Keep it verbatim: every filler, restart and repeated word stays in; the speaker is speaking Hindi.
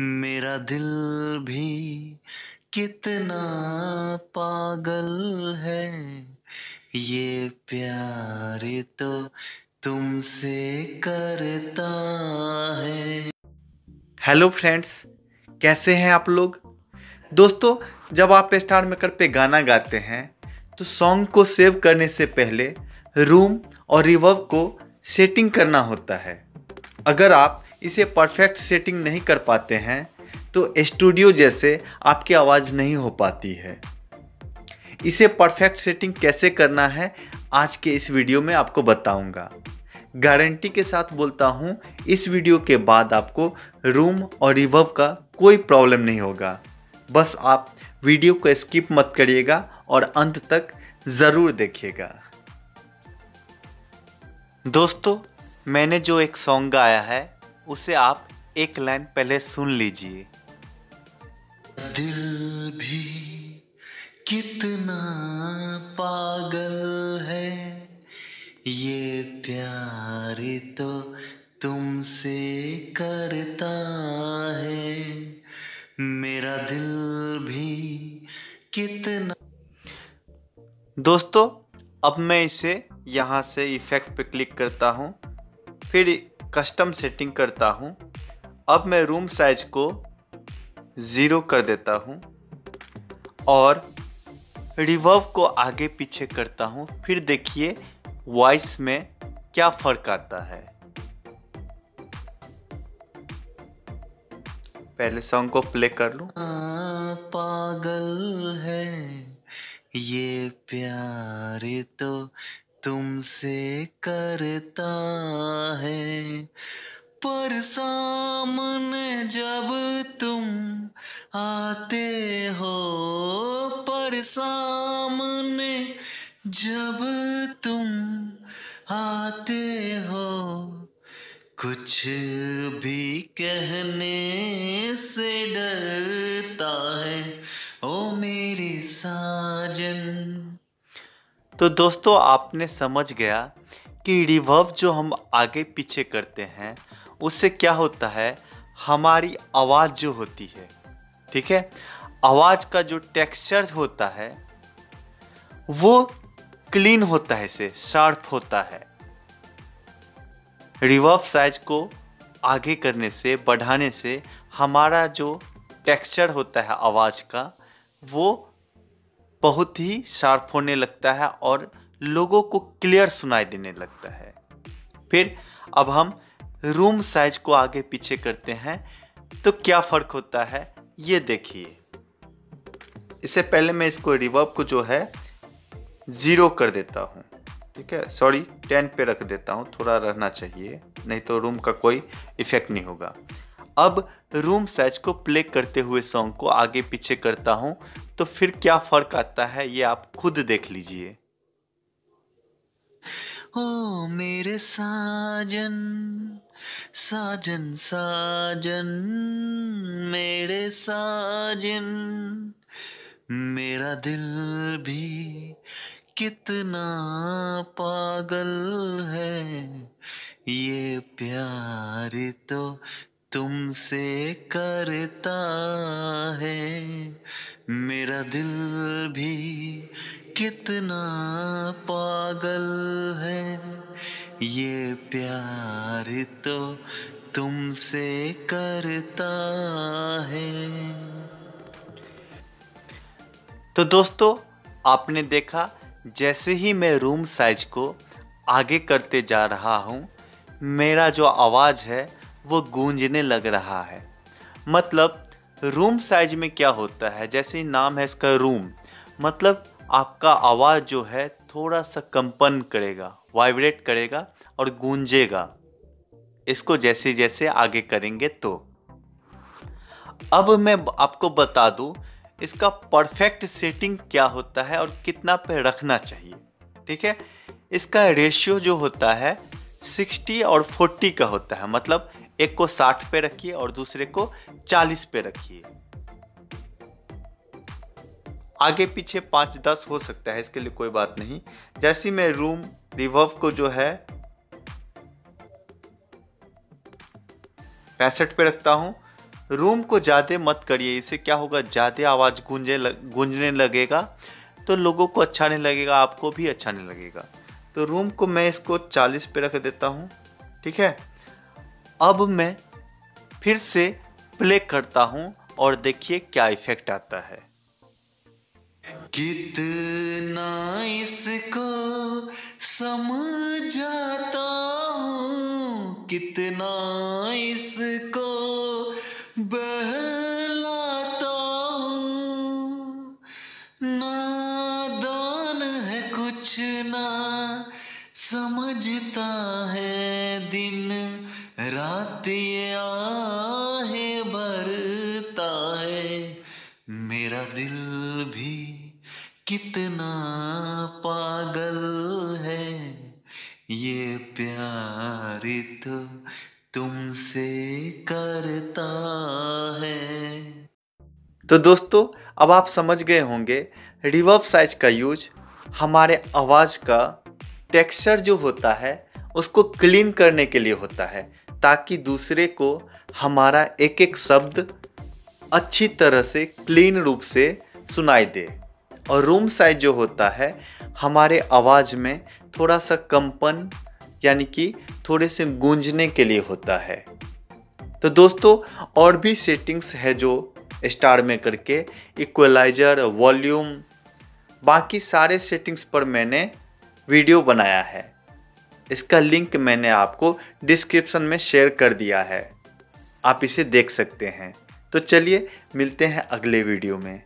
मेरा दिल भी कितना पागल है, ये प्यार तो तुमसे करता है। हेलो फ्रेंड्स, कैसे हैं आप लोग? दोस्तों, जब आप स्टार मेकर पे गाना गाते हैं तो सॉन्ग को सेव करने से पहले रूम और रिवर्ब को सेटिंग करना होता है। अगर आप इसे परफेक्ट सेटिंग नहीं कर पाते हैं तो स्टूडियो जैसे आपकी आवाज़ नहीं हो पाती है। इसे परफेक्ट सेटिंग कैसे करना है आज के इस वीडियो में आपको बताऊंगा। गारंटी के साथ बोलता हूं, इस वीडियो के बाद आपको रूम और रिवर्ब का कोई प्रॉब्लम नहीं होगा। बस आप वीडियो को स्किप मत करिएगा और अंत तक ज़रूर देखिएगा। दोस्तों, मैंने जो एक सॉन्ग गाया है उसे आप एक लाइन पहले सुन लीजिए। दिल भी कितना पागल है, ये प्यार तो तुमसे करता है, मेरा दिल भी कितना। दोस्तों, अब मैं इसे यहाँ से इफेक्ट पे क्लिक करता हूँ, फिर कस्टम सेटिंग करता हूँ। अब मैं रूम साइज को ज़ीरो कर देता हूँ और रिवर्ब को आगे पीछे करता हूँ। फिर देखिए वॉइस में क्या फ़र्क आता है। पहले सॉन्ग को प्ले कर लूँ। पागल है, ये प्यार तो तुमसे करता है, पर सामने जब तुम आते हो, पर सामने जब तुम आते हो, कुछ भी कहने से डरता है, ओ मेरे साजन। तो दोस्तों, आपने समझ गया कि रिवर्ब जो हम आगे पीछे करते हैं उससे क्या होता है, हमारी आवाज़ जो होती है, ठीक है, आवाज़ का जो टेक्सचर होता है वो क्लीन होता है, से शार्प होता है। रिवर्ब साइज को आगे करने से, बढ़ाने से हमारा जो टेक्सचर होता है आवाज़ का वो बहुत ही शार्प होने लगता है और लोगों को क्लियर सुनाई देने लगता है। फिर अब हम रूम साइज को आगे पीछे करते हैं तो क्या फ़र्क होता है ये देखिए। इससे पहले मैं इसको रिवर्ब को जो है ज़ीरो कर देता हूँ, ठीक है, सॉरी टेन पे रख देता हूँ, थोड़ा रहना चाहिए नहीं तो रूम का कोई इफ़ेक्ट नहीं होगा। अब रूम साइज को प्ले करते हुए सॉन्ग को आगे पीछे करता हूँ तो फिर क्या फ़र्क आता है ये आप खुद देख लीजिए। ओ मेरे साजन साजन साजन, मेरे साजन, मेरा दिल भी कितना पागल है, ये प्यार तो तुमसे करता है, मेरा दिल भी कितना पागल है, ये प्यार तो तुमसे करता है। तो दोस्तों, आपने देखा जैसे ही मैं रूम साइज को आगे करते जा रहा हूँ मेरा जो आवाज़ है वो गूंजने लग रहा है। मतलब रूम साइज में क्या होता है, जैसे ही नाम है इसका रूम, मतलब आपका आवाज़ जो है थोड़ा सा कंपन करेगा, वाइब्रेट करेगा और गूंजेगा। इसको जैसे जैसे आगे करेंगे तो अब मैं आपको बता दूं इसका परफेक्ट सेटिंग क्या होता है और कितना पे रखना चाहिए, ठीक है। इसका रेशियो जो होता है सिक्सटी और फोर्टी का होता है, मतलब एक को साठ पे रखिए और दूसरे को चालीस पे रखिए। आगे पीछे पाँच दस हो सकता है, इसके लिए कोई बात नहीं। जैसे मैं रूम रिवर्ब को जो है पैंसठ पे रखता हूँ रूम को ज़्यादा मत करिए, इससे क्या होगा ज़्यादा आवाज़ गूंजे लग, गूंजने लगेगा तो लोगों को अच्छा नहीं लगेगा, आपको भी अच्छा नहीं लगेगा। तो रूम को मैं इसको चालीस पे रख देता हूँ, ठीक है। अब मैं फिर से प्ले करता हूँ और देखिए क्या इफेक्ट आता है। कितना इसको समझाता हूँ, कितना इसको बहलाता हूँ, नादान है कुछ ना समझता है, दिन रात ये आहे भरता है, मेरा दिल भी कितना पागल है, ये प्यार तो तुमसे करता है। तो दोस्तों अब आप समझ गए होंगे रिवर्ब साइज का यूज हमारे आवाज़ का टेक्सचर जो होता है उसको क्लीन करने के लिए होता है, ताकि दूसरे को हमारा एक एक शब्द अच्छी तरह से क्लीन रूप से सुनाई दे। और रूम साइज जो होता है हमारे आवाज़ में थोड़ा सा कंपन यानी कि थोड़े से गूंजने के लिए होता है। तो दोस्तों और भी सेटिंग्स है जो स्टार मेकर के, इक्वलाइजर, वॉल्यूम, बाकी सारे सेटिंग्स पर मैंने वीडियो बनाया है, इसका लिंक मैंने आपको डिस्क्रिप्शन में शेयर कर दिया है, आप इसे देख सकते हैं। तो चलिए मिलते हैं अगले वीडियो में।